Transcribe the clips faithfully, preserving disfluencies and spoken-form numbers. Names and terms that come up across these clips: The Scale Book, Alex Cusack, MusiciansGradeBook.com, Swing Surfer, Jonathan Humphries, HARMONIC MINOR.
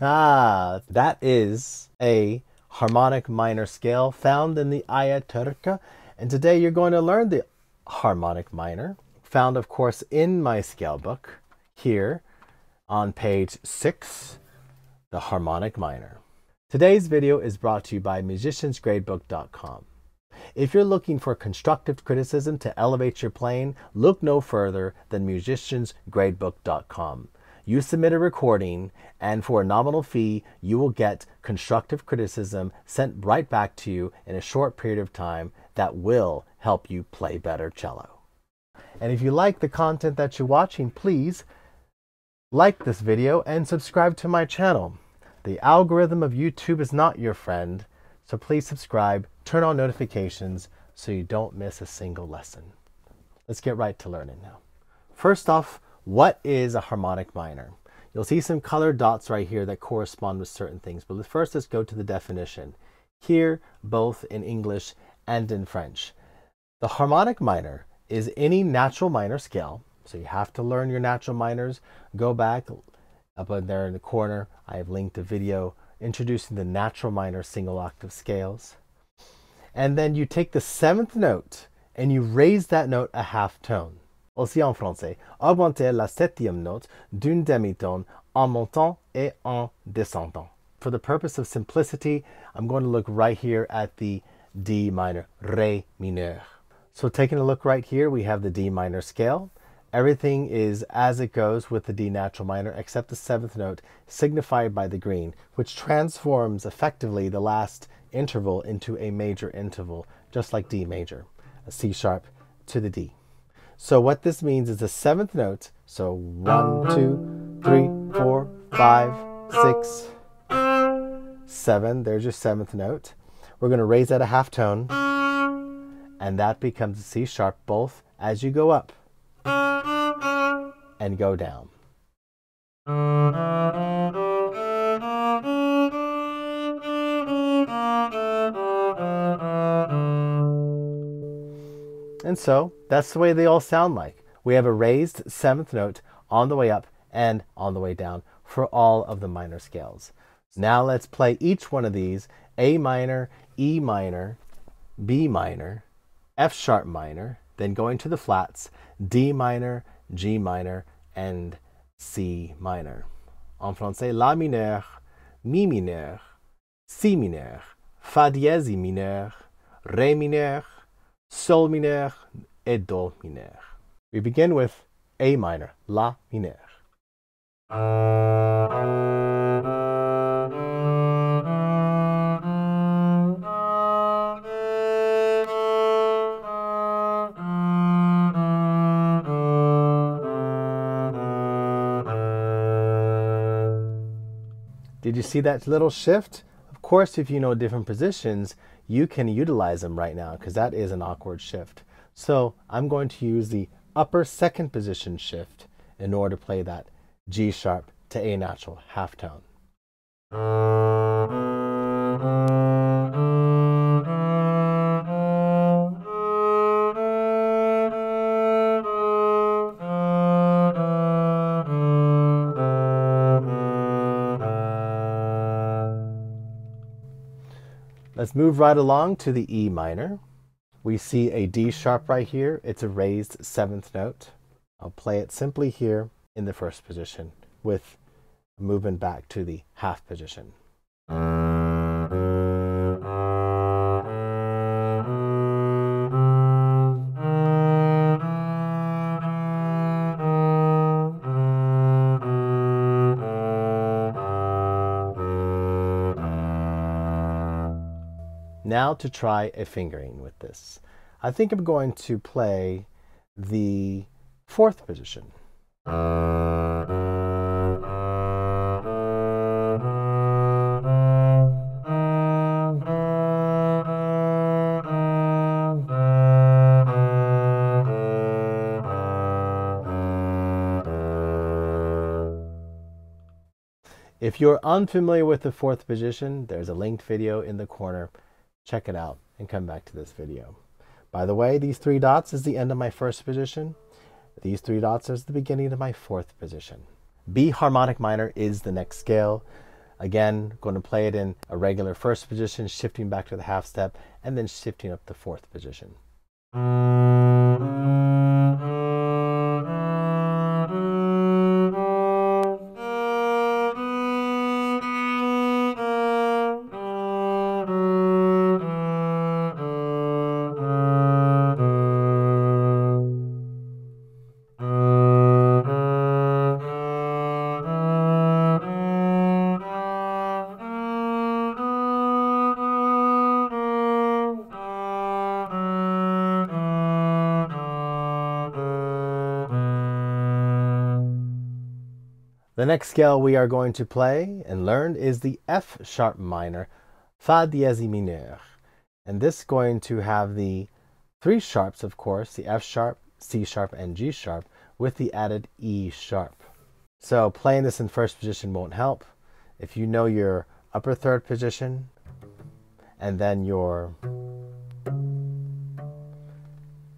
Ah, that is a harmonic minor scale found in the Aya Turca, and today you're going to learn the harmonic minor, found of course in my scale book here on page six, the harmonic minor. Today's video is brought to you by musicians grade book dot com. If you're looking for constructive criticism to elevate your playing, look no further than musicians grade book dot com. You submit a recording, and for a nominal fee, you will get constructive criticism sent right back to you in a short period of time that will help you play better cello. And if you like the content that you're watching, please like this video and subscribe to my channel. The algorithm of YouTube is not your friend, so please subscribe, turn on notifications so you don't miss a single lesson. Let's get right to learning now. First off, what is a harmonic minor? You'll see some colored dots right here that correspond with certain things, but first let's go to the definition. Here, both in English and in French. The harmonic minor is any natural minor scale, so you have to learn your natural minors. Go back, up there in the corner, I have linked a video introducing the natural minor single octave scales. And then you take the seventh note and you raise that note a half tone. Aussi en français, augmenter la septième note d'une demi-tone en montant et en descendant. For the purpose of simplicity, I'm going to look right here at the D minor, Ré mineur. So taking a look right here, we have the D minor scale. Everything is as it goes with the D natural minor, except the seventh note signified by the green, which transforms effectively the last interval into a major interval, just like D major, a C sharp to the D. So what this means is the seventh note, so one, two, three, four, five, six, seven, there's your seventh note. We're gonna raise that a half tone, and that becomes a C sharp, both as you go up and go down. And so that's the way they all sound like. We have a raised seventh note on the way up and on the way down for all of the minor scales. Now let's play each one of these: A minor, E minor, B minor, F sharp minor, then going to the flats, D minor, G minor, and C minor. En français, La mineur, Mi mineur, Si mineur, Fa dièse mineur, Ré mineur, Sol mineur et Do mineur. We begin with A minor, La mineur. Did you see that little shift? Of course, if you know different positions, you can utilize them right now because that is an awkward shift. So I'm going to use the upper second position shift in order to play that G sharp to A natural half tone. Let's move right along to the E minor. We see a D sharp right here. It's a raised seventh note. I'll play it simply here in the first position with movement back to the half position. Now to try a fingering with this. I think I'm going to play the fourth position. If you're unfamiliar with the fourth position, there's a linked video in the corner. Check it out and come back to this video. By the way, these three dots is the end of my first position. These three dots is the beginning of my fourth position. B harmonic minor is the next scale. Again, going to play it in a regular first position, shifting back to the half step, and then shifting up the fourth position. The next scale we are going to play and learn is the F sharp minor, Fa dièse mineur. And this is going to have the three sharps, of course, the F sharp, C sharp, and G sharp, with the added E sharp. So playing this in first position won't help. If you know your upper third position, and then your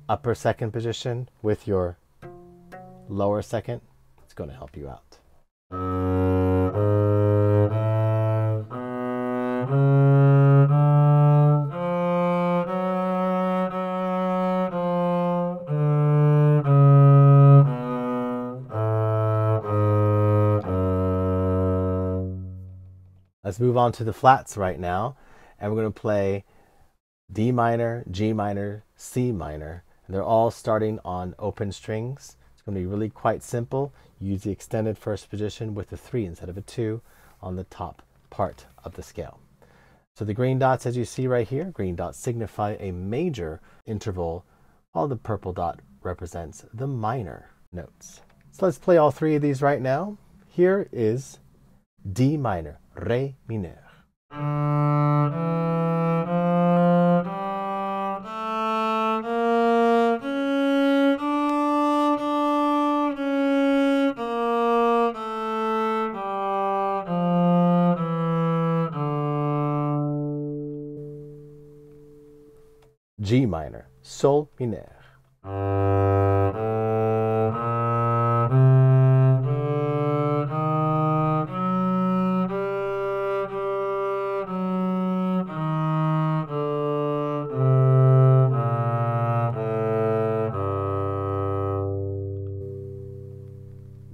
upper second position with your lower second, it's going to help you out. Let's move on to the flats right now, and we're going to play D minor, G minor, C minor, and they're all starting on open strings. It's going to be really quite simple. Use the extended first position with a three instead of a two on the top part of the scale. So the green dots, as you see right here, green dots signify a major interval, while the purple dot represents the minor notes. So let's play all three of these right now. Here is D minor, Re mineur. G minor, Sol mineur.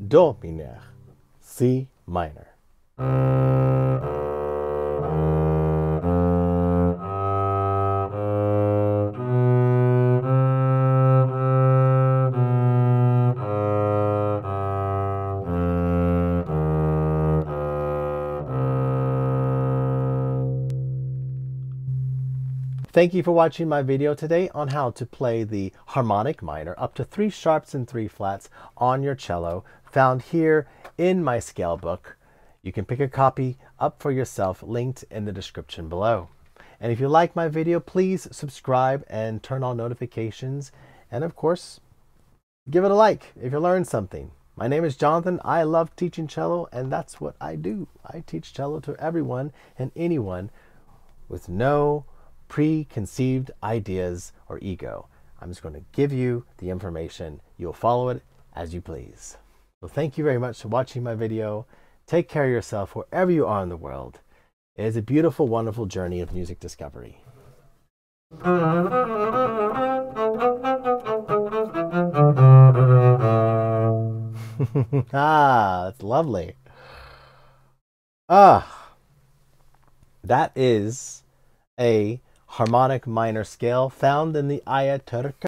Do mineur, C minor. Thank you for watching my video today on how to play the harmonic minor up to three sharps and three flats on your cello, found here in my scale book. You can pick a copy up for yourself, linked in the description below. And if you like my video, please subscribe and turn on notifications. And of course, give it a like if you learned something. My name is Jonathan. I love teaching cello, and that's what I do. I teach cello to everyone and anyone with no preconceived ideas or ego. I'm just going to give you the information. You'll follow it as you please. So thank you very much for watching my video. Take care of yourself wherever you are in the world. It is a beautiful, wonderful journey of music discovery. Ah, that's lovely. Ah, that is a harmonic minor scale found in the Ayaturka.